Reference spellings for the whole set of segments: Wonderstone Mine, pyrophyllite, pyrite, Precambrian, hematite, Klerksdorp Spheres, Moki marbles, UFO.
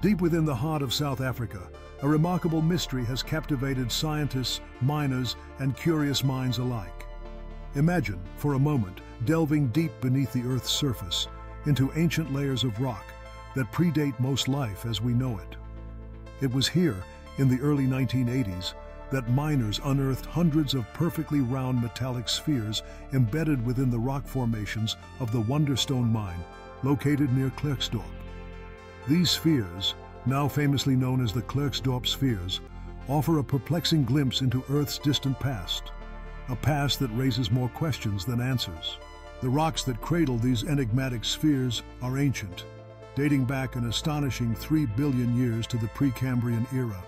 Deep within the heart of South Africa, a remarkable mystery has captivated scientists, miners, and curious minds alike. Imagine, for a moment, delving deep beneath the Earth's surface into ancient layers of rock that predate most life as we know it. It was here, in the early 1980s, that miners unearthed hundreds of perfectly round metallic spheres embedded within the rock formations of the Wonderstone Mine, located near Klerksdorp. These spheres, now famously known as the Klerksdorp Spheres, offer a perplexing glimpse into Earth's distant past, a past that raises more questions than answers. The rocks that cradle these enigmatic spheres are ancient, dating back an astonishing 3 billion years to the Precambrian era.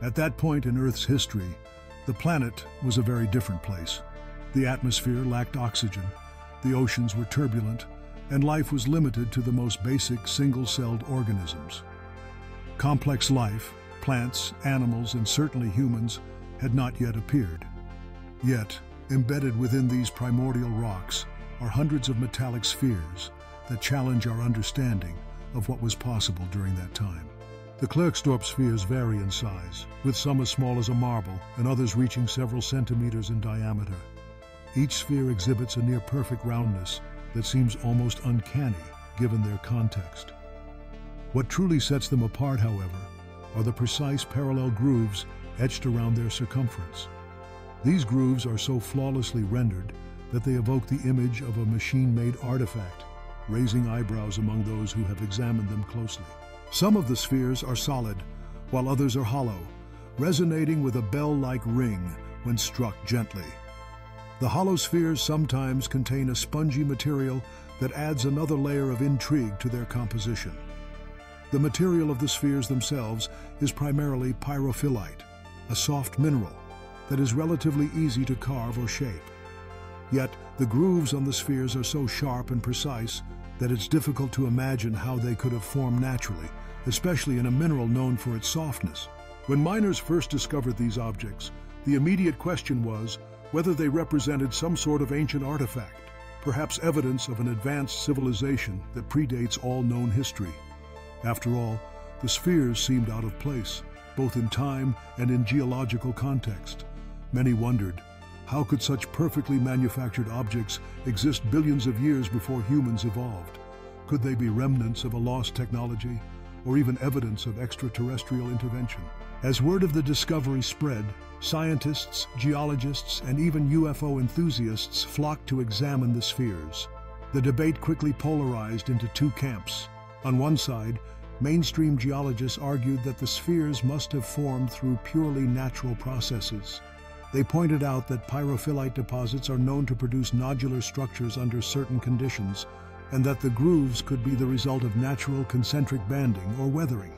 At that point in Earth's history, the planet was a very different place. The atmosphere lacked oxygen, the oceans were turbulent, and life was limited to the most basic single-celled organisms. Complex life, plants, animals, and certainly humans, had not yet appeared. Yet, embedded within these primordial rocks are hundreds of metallic spheres that challenge our understanding of what was possible during that time. The Klerksdorp spheres vary in size, with some as small as a marble and others reaching several centimeters in diameter. Each sphere exhibits a near-perfect roundness that seems almost uncanny given their context. What truly sets them apart, however, are the precise parallel grooves etched around their circumference. These grooves are so flawlessly rendered that they evoke the image of a machine-made artifact, raising eyebrows among those who have examined them closely. Some of the spheres are solid, while others are hollow, resonating with a bell-like ring when struck gently. The hollow spheres sometimes contain a spongy material that adds another layer of intrigue to their composition. The material of the spheres themselves is primarily pyrophyllite, a soft mineral that is relatively easy to carve or shape. Yet, the grooves on the spheres are so sharp and precise that it's difficult to imagine how they could have formed naturally, especially in a mineral known for its softness. When miners first discovered these objects, the immediate question was whether they represented some sort of ancient artifact, perhaps evidence of an advanced civilization that predates all known history. After all, the spheres seemed out of place, both in time and in geological context. Many wondered, how could such perfectly manufactured objects exist billions of years before humans evolved? Could they be remnants of a lost technology, or even evidence of extraterrestrial intervention? As word of the discovery spread, scientists, geologists, and even UFO enthusiasts flocked to examine the spheres. The debate quickly polarized into two camps. On one side, mainstream geologists argued that the spheres must have formed through purely natural processes. They pointed out that pyrophyllite deposits are known to produce nodular structures under certain conditions, and that the grooves could be the result of natural concentric banding or weathering.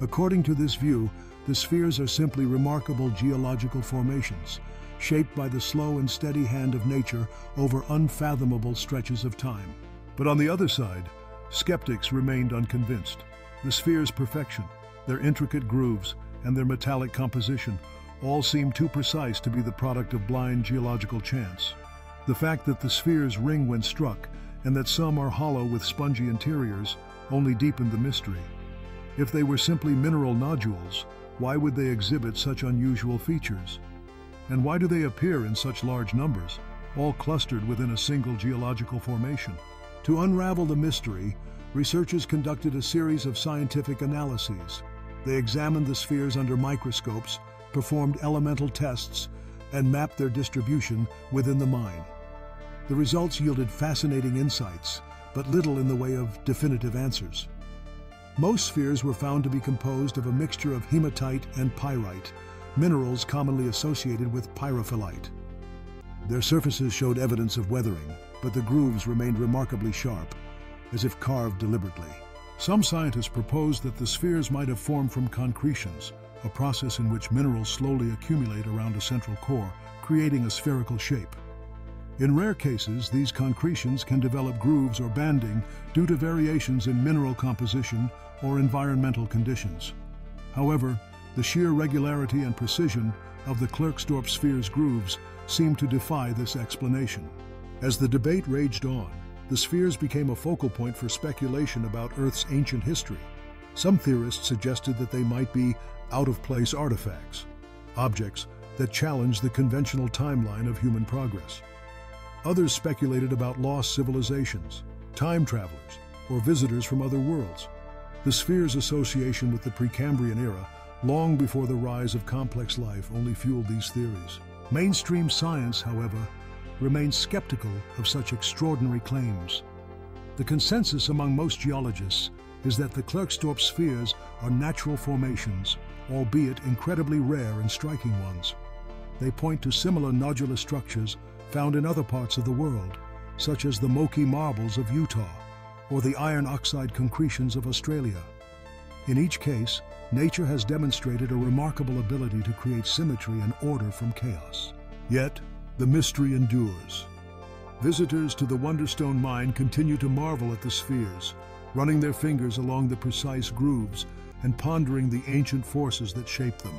According to this view, the spheres are simply remarkable geological formations, shaped by the slow and steady hand of nature over unfathomable stretches of time. But on the other side, skeptics remained unconvinced. The spheres' perfection, their intricate grooves, and their metallic composition all seem too precise to be the product of blind geological chance. The fact that the spheres ring when struck and that some are hollow with spongy interiors only deepened the mystery. If they were simply mineral nodules, why would they exhibit such unusual features? And why do they appear in such large numbers, all clustered within a single geological formation? To unravel the mystery, researchers conducted a series of scientific analyses. They examined the spheres under microscopes, performed elemental tests, and mapped their distribution within the mine. The results yielded fascinating insights, but little in the way of definitive answers. Most spheres were found to be composed of a mixture of hematite and pyrite, minerals commonly associated with pyrophyllite. Their surfaces showed evidence of weathering, but the grooves remained remarkably sharp, as if carved deliberately. Some scientists proposed that the spheres might have formed from concretions, a process in which minerals slowly accumulate around a central core, creating a spherical shape. In rare cases, these concretions can develop grooves or banding due to variations in mineral composition or environmental conditions. However, the sheer regularity and precision of the Klerksdorp sphere's grooves seemed to defy this explanation. As the debate raged on, the spheres became a focal point for speculation about Earth's ancient history. Some theorists suggested that they might be out-of-place artifacts, objects that challenge the conventional timeline of human progress. Others speculated about lost civilizations, time travelers, or visitors from other worlds. The sphere's association with the Precambrian era, long before the rise of complex life, only fueled these theories. Mainstream science, however, remains skeptical of such extraordinary claims. The consensus among most geologists is that the Klerksdorp spheres are natural formations, albeit incredibly rare and striking ones. They point to similar nodular structures found in other parts of the world, such as the Moki marbles of Utah or the iron oxide concretions of Australia. In each case, nature has demonstrated a remarkable ability to create symmetry and order from chaos. Yet, the mystery endures. Visitors to the Wonderstone Mine continue to marvel at the spheres, running their fingers along the precise grooves and pondering the ancient forces that shape them.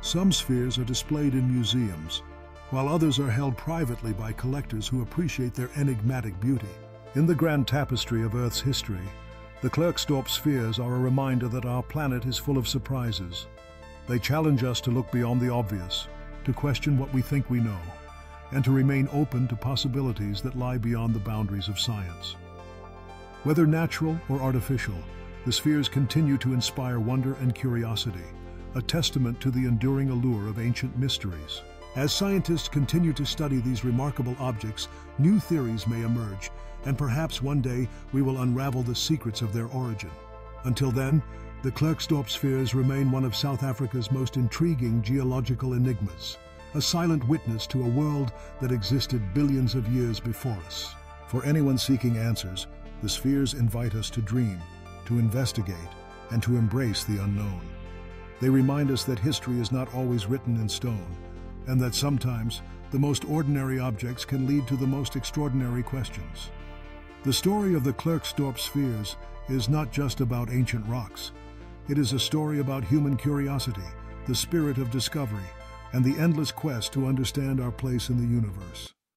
Some spheres are displayed in museums, while others are held privately by collectors who appreciate their enigmatic beauty. In the grand tapestry of Earth's history, the Klerksdorp spheres are a reminder that our planet is full of surprises. They challenge us to look beyond the obvious, to question what we think we know, and to remain open to possibilities that lie beyond the boundaries of science. Whether natural or artificial, the spheres continue to inspire wonder and curiosity, a testament to the enduring allure of ancient mysteries. As scientists continue to study these remarkable objects, new theories may emerge, and perhaps one day we will unravel the secrets of their origin. Until then, the Klerksdorp spheres remain one of South Africa's most intriguing geological enigmas, a silent witness to a world that existed billions of years before us. For anyone seeking answers, the spheres invite us to dream, to investigate, and to embrace the unknown. They remind us that history is not always written in stone, and that sometimes the most ordinary objects can lead to the most extraordinary questions. The story of the Klerksdorp spheres is not just about ancient rocks. It is a story about human curiosity, the spirit of discovery, and the endless quest to understand our place in the universe.